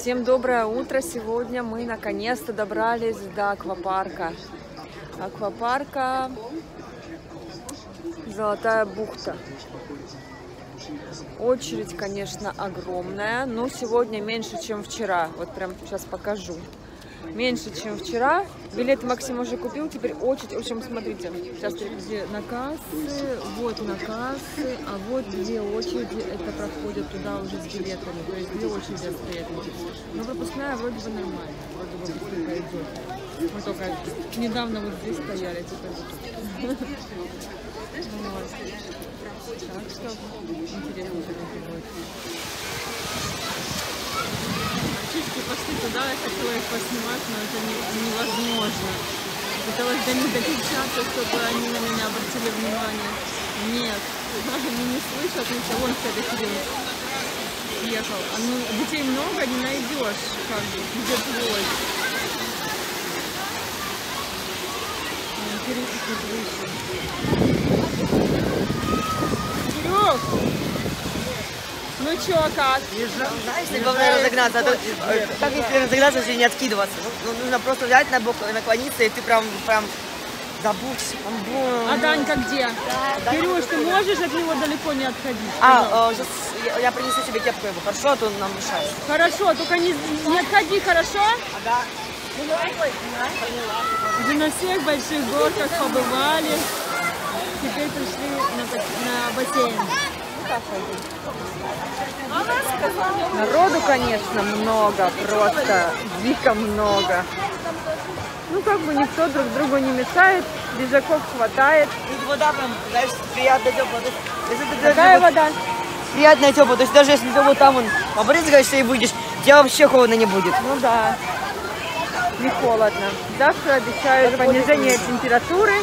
Всем доброе утро! Сегодня мы наконец-то добрались до аквапарка. Аквапарка Золотая бухта. Очередь, конечно, огромная, но сегодня меньше, чем вчера. Вот прям сейчас покажу. Меньше, чем вчера. Билет Максим уже купил, теперь очередь. В общем, смотрите, сейчас где на кассы, вот на кассы, а вот две очереди, это проходят туда уже с билетами, то есть две очереди стоят. Но пропускная вроде бы нормально, вроде бы быстренько идет. Мы только недавно вот здесь стояли, теперь так что интересно будет. Чички пошли туда, я хотела их поснимать, но это невозможно. Пыталась до них докричаться, чтобы они на меня обратили внимание. Нет, они не слышат ничего, он кстати ехал. А ну, детей много, не найдешь, как бы, где твой. Серёг! Ну чё, как? Знаешь, главное разогнаться, а то как если разогнаться, если не откидываться? Ну, нужно просто взять на бок, наклониться, и ты прям забудь. А Данька где? Да, Кирюш, ты можешь от него далеко не отходить? Сейчас я принесу тебе кепку его, хорошо? А то он нам мешает. Хорошо, только не отходи, хорошо? Да. Уже на всех больших горках побывали, теперь пришли на бассейн. Народу, конечно, много, просто дико много. Ну, как бы никто друг другу не мешает, лежаков хватает. И вода прям, знаешь, приятная, теплая. Какая вода? Приятная, теплая, то есть даже если ты вот там побрызгаешься и будешь, тебе вообще холодно не будет. Ну да. Не холодно. Завтра обещают понижение температуры,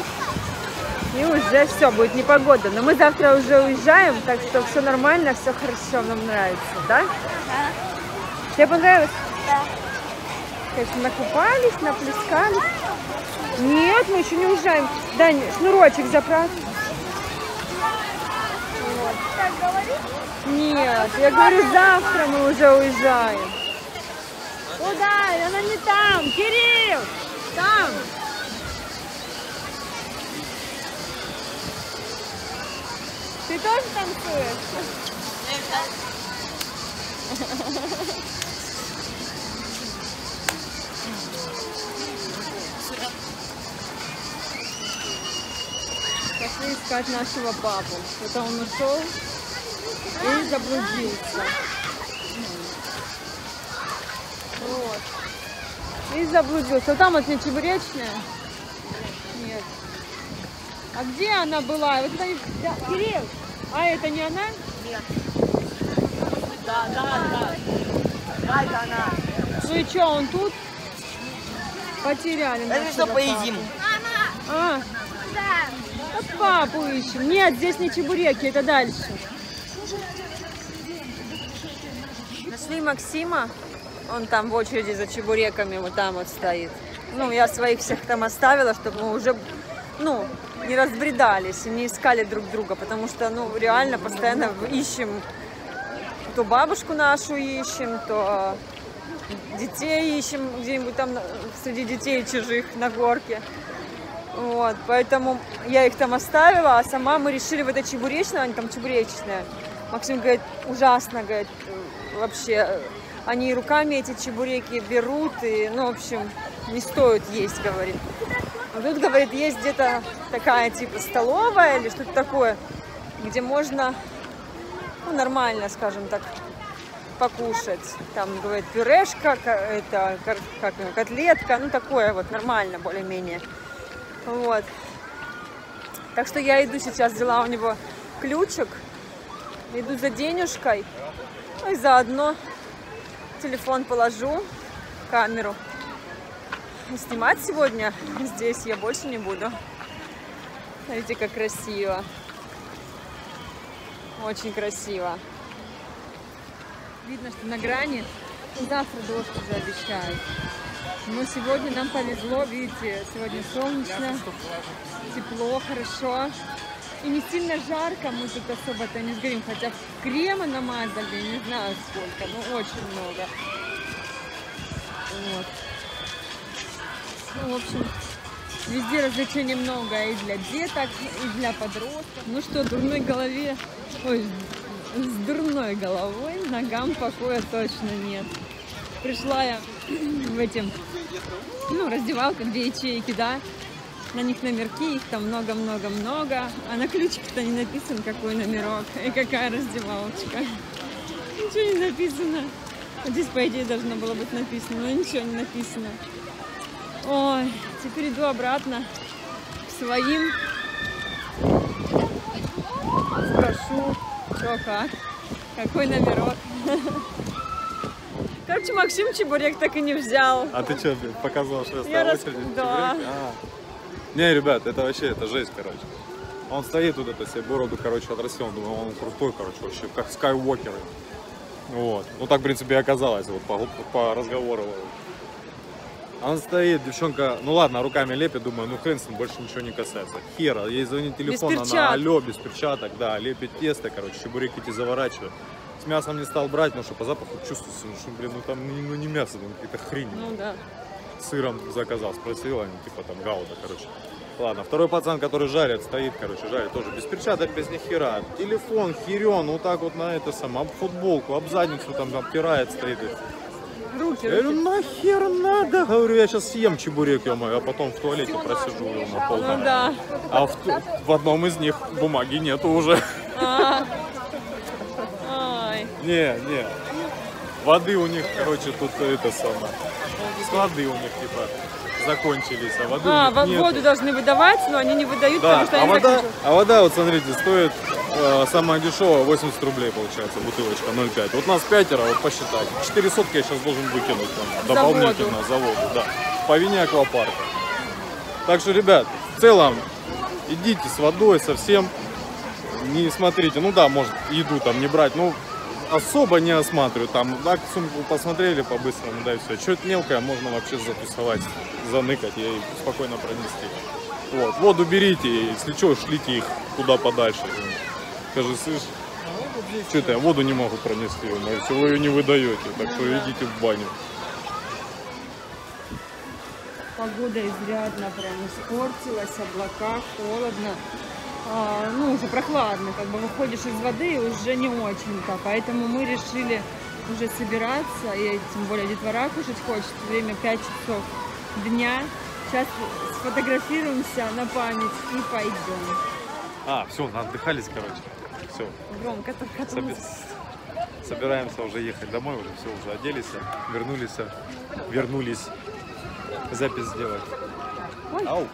и уже все, будет непогода. Но мы завтра уже уезжаем, так что все нормально, все хорошо, нам нравится, да? Да. Тебе понравилось? Да. Конечно, накупались, наплескались. Нет, мы еще не уезжаем. Дань, шнурочек заправь. Вот. Нет, я говорю, завтра мы уже уезжаем. Куда? Она не там! Кирилл! Там! Ты тоже танцуешь? Пошли искать нашего папу. Это он ушел и заблудился. И заблудился. Вот там вот не чебуречная? Нет. А где она была? Вот это... Да. Кирилл! А это не она? Нет. Да, это она. Ну и что, он тут? Потеряли. Это что, поедим? Мама! А? Да. А папу ищем. Нет, здесь не чебуреки, это дальше. Нашли Максима. Он там в очереди за чебуреками вот там вот стоит. Ну, я своих всех там оставила, чтобы мы уже, ну, не разбредались и не искали друг друга. Потому что, ну, реально постоянно ищем, то бабушку нашу ищем, то детей ищем где-нибудь там среди детей чужих на горке. Вот, поэтому я их там оставила, а сама мы решили в это чебуречное, они там чебуречное. Максим говорит, ужасно, говорит, вообще... Они руками эти чебуреки берут, и, ну, в общем, не стоит есть, говорит. А тут, говорит, есть где-то такая, типа, столовая или что-то такое, где можно, ну, нормально, скажем так, покушать. Там, говорит, пюрешка, это, как, котлетка, ну, такое вот, нормально, более-менее. Вот. Так что я иду сейчас, взяла у него ключик, иду за денежкой, ну, и заодно... Телефон положу, камеру. Снимать сегодня здесь я больше не буду. Смотрите, как красиво. Очень красиво. Видно, что на грани. Завтра дождь уже обещают. Но сегодня нам повезло, видите, сегодня солнечно, тепло, хорошо. И не сильно жарко, мы тут особо-то не сгорим, хотя крема намазали, не знаю сколько, но очень много. Вот. Ну, в общем, везде развлечений много и для деток, и для подростков. Ну что, дурной голове, ой, с дурной головой ногам покоя точно нет. Пришла я в эти, ну, раздевалка, где ячейки, да, на них номерки, их там много-много-много, а на ключике-то не написан, какой номерок и какая раздевалочка. Ничего не написано. Здесь, по идее, должно было быть написано, но ничего не написано. Ой, теперь иду обратно к своим. Спрошу, что как, какой номерок. Короче, Максим чебурек так и не взял. А ты что, показывал, что я очередь? Да. А. Не, ребят, это вообще, это жесть, короче. Он стоит туда по себе бороду, короче, отрастил. Думаю, он крутой, короче, вообще, как скайуокеры. Вот. Ну так, в принципе, и оказалось, вот по разговору. Она стоит, девчонка, ну ладно, руками лепит, думаю, ну хрен с ним, больше ничего не касается. Хера, ей звонит телефон, она алло, без перчаток, да, лепит тесто, короче, чебуреки эти заворачивают. С мясом не стал брать, потому что по запаху чувствуется, ну что, блин, ну там ну, не мясо, там какие-то хрень. Ну да. Сыром заказал, спросил, они типа там гауда, короче. Ладно, второй пацан, который жарит, стоит, короче, жарит тоже без перчаток, без ни хера. Телефон, херен, вот так вот на это самое, об футболку, об задницу там обтирает, стоит. Руки, я говорю, нахер надо? Говорю, я сейчас съем чебурек, ё-моё, а потом в туалете просижу, ё-моё, полдня. Ну, да. А в одном из них бумаги нету уже. Не. Воды у них, короче, тут это самое. Склады у них, типа, закончились, а воды у них нету. Воду должны выдавать, но они не выдают, да, потому что они закончились. А вода, вот смотрите, стоит самая дешевая 80 рублей, получается, бутылочка 0,5. Вот нас пятеро, вот посчитать. 4 сотки я сейчас должен выкинуть там, дополнительно за воду, да. По вине аквапарка. Так что, ребят, в целом, идите с водой совсем, не смотрите. Ну да, может, еду там не брать, но особо не осматриваю. Там, так, сумку посмотрели по-быстрому, да, и все. Что-то мелкое можно вообще затусовать, заныкать и спокойно пронести. Вот. Воду берите, если что, шлите их куда подальше. Скажи, слышь, что-то я воду не могу пронести, но вы ее не выдаете, так что идите в баню. Погода изрядно прям испортилась, облака, холодно, ну уже прохладно, как бы выходишь из воды и уже не очень-то, поэтому мы решили уже собираться, и тем более детвора кушать хочет, время 5 часов дня, сейчас сфотографируемся на память и пойдем. Все, отдыхались, короче. Все. Громко собираемся уже ехать домой, уже все, уже оделись, вернулись запись сделать. Ой. Ау!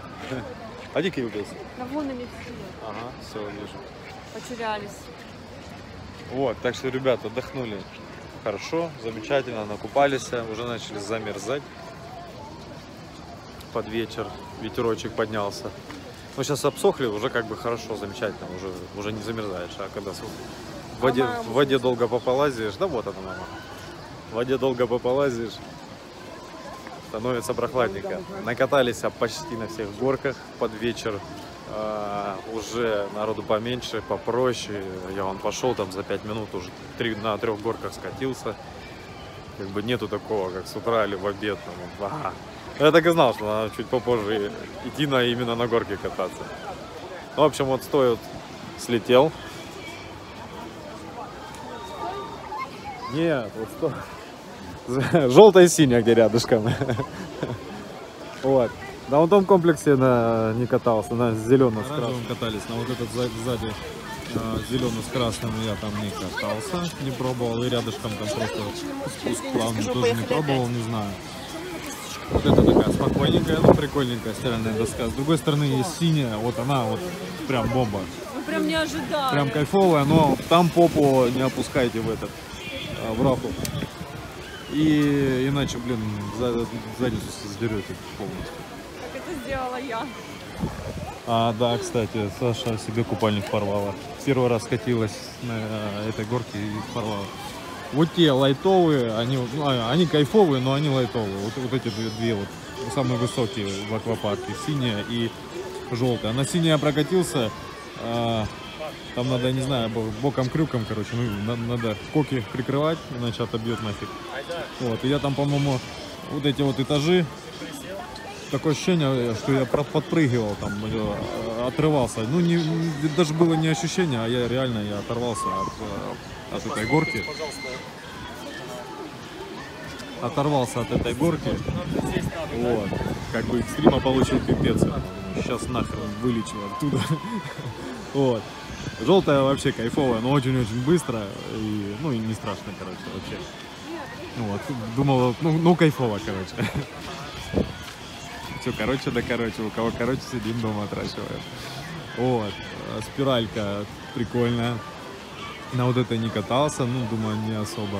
А дикий убился. Да вон они все. Ага, все, вижу. Потерялись. Вот, так что, ребят, отдохнули хорошо, замечательно, накупались, уже начали замерзать. Под вечер ветерочек поднялся. Мы сейчас обсохли, уже как бы хорошо, замечательно, уже не замерзаешь, а когда в воде долго пополазишь, да вот она, мама, в воде долго пополазишь, становится прохладненько. Накатались почти на всех горках под вечер, уже народу поменьше, попроще, я вон пошел там за 5 минут, уже на 3 горках скатился, как бы нету такого, как с утра или в обед, там, я так и знал, что надо чуть попозже идти именно на горке кататься. Ну, в общем, вот стоит, слетел. Нет, вот сто. Желтая и синяя, где рядышком. Вот. На вот том комплексе не катался, на зеленом с красным. Катались, на вот этот сзади зеленый с красным я там не катался, не пробовал. И рядышком там просто спуск плавный тоже не пробовал, не знаю. Вот это такая спокойненькая, ну прикольненькая стиральная доска. С другой стороны есть синяя, вот она вот прям бомба. Мы прям не ожидали. Прям кайфовая, но там попу не опускайте в раку. И иначе, блин, задницу сдерете полностью. Как это сделала я. Да, кстати, Саша себе купальник порвала. Первый раз катилась на этой горке и порвала. Вот те лайтовые, они кайфовые, но они лайтовые. Вот эти две вот самые высокие в аквапарке, синяя и желтая. На синяя прокатился, там надо, не знаю, боком-крюком, короче, ну, надо коки прикрывать, иначе отобьет нафиг. Вот, и я там, по-моему, вот эти вот этажи. Такое ощущение, что я подпрыгивал, там, отрывался. Ну, не, даже было не ощущение, а я реально я оторвался от этой горки. Оторвался от этой горки. Вот. Как бы экстрима получил пипец. Сейчас нахрен вылечу оттуда. Вот. Желтая вообще кайфовая, но очень-очень быстро. И, ну и не страшно, короче, вообще. Вот. Думал, ну кайфово, короче. Все, короче, да короче. У кого короче, сидим дома, отращиваем. Вот. Спиралька прикольная. На вот это не катался, ну, думаю, не особо.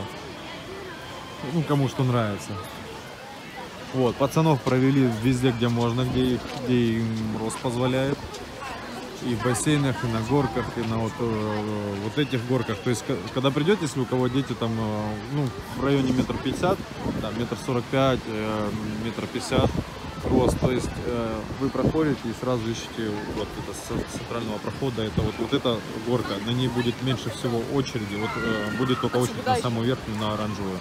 Ну, кому что нравится. Вот, пацанов провели везде, где можно, где им рост позволяет. И в бассейнах, и на горках, и на вот этих горках. То есть, когда придете, если у кого дети там, ну, в районе 1,50 м, там, 1,45 м, 1,50 м рост. То есть, вы проходите и сразу ищете вот это с центрального прохода. Это вот эта горка, на ней будет меньше всего очереди. Вот будет только очередь на самую верхнюю, на оранжевую.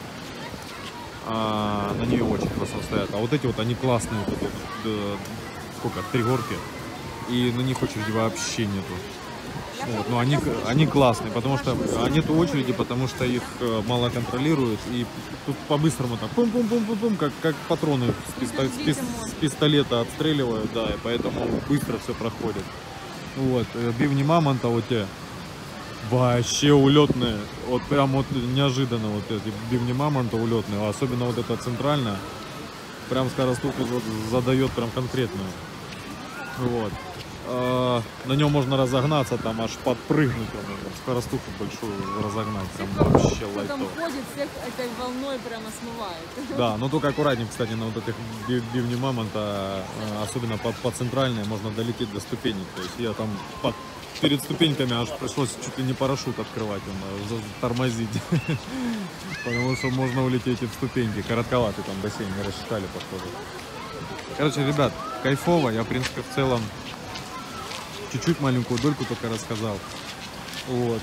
А на нее очень просто стоят. А вот эти вот, они классные, вот, сколько, 3 горки, и на них очереди вообще нету. Вот. Но они классные, потому что нету очереди, потому что их мало контролируют, и тут по-быстрому там пум-пум-пум-пум-пум, как патроны с пистолета отстреливают, да, и поэтому быстро все проходит. Вот, бивни мамонта вот те. Вообще улетные, вот прям вот неожиданно вот эти бивни мамонта улетные, особенно вот эта центральная, прям скоростуху задает прям конкретную. Вот. На нем можно разогнаться, там аж подпрыгнуть, скоростуху большую разогнать, там вообще лайтово. Там ходит, всех этой волной прямо смывает. Да, но только аккуратнее, кстати, на вот этих бивни мамонта, особенно по центральной, можно долететь до ступеней, то есть я там перед ступеньками аж пришлось чуть ли не парашют открывать, тормозить, потому что можно улететь в ступеньки. Коротковатый там бассейн, не рассчитали, похоже. Короче, ребят, кайфово. Я, в принципе, в целом чуть-чуть маленькую дольку только рассказал. Вот.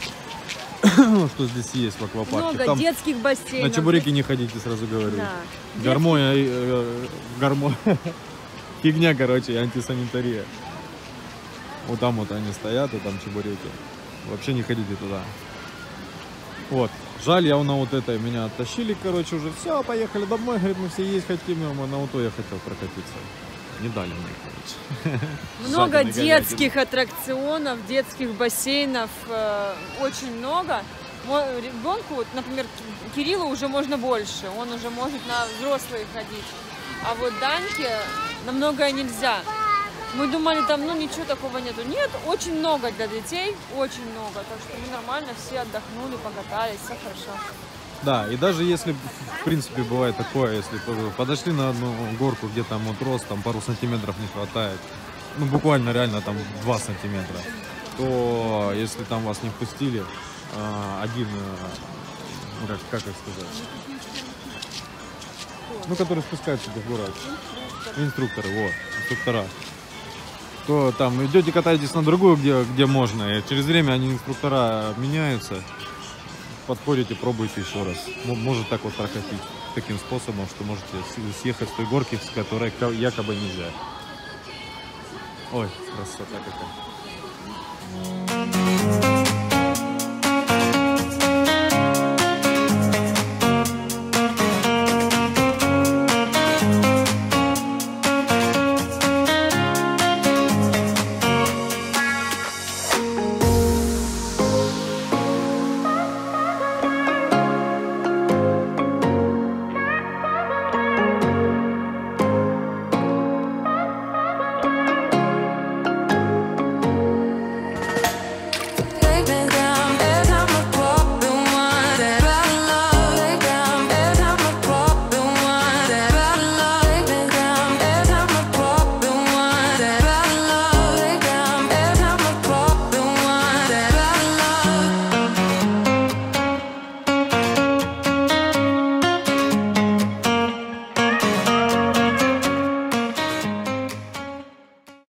Что здесь есть в аквапарке. Много там детских бассейнов. На чебуреки не ходите, сразу говорю. Да. Гармония, фигня, короче, и антисанитария. Вот там вот они стоят, и там чебуреки. Вообще не ходите туда. Вот. Жаль, я на вот это меня оттащили, короче, уже все, поехали домой. Говорит, мы все есть хотим, а на вот то я хотел прокатиться. Не дали мне, короче. Много детских аттракционов, детских бассейнов, очень много. Ребенку, вот, например, Кириллу уже можно больше, он уже может на взрослые ходить. А вот Даньке на многое нельзя. Мы думали, там, ну, ничего такого нету. Нет, очень много для детей, очень много. Так что мы нормально все отдохнули, покатались, все хорошо. Да, и даже если, в принципе, бывает такое, если подошли на одну горку, где там вот рост, там пару сантиметров не хватает, ну, буквально реально там 2 сантиметра, то если там вас не впустили, один, как их сказать, ну, который спускается в город, инструкторы, вот, инструктора, то там идете, катаетесь на другую, где можно, и через время они, инструктора, меняются, подходите, пробуйте еще раз. Может так вот прокатить таким способом, что можете съехать с той горки, с которой якобы нельзя. Ой, красота какая.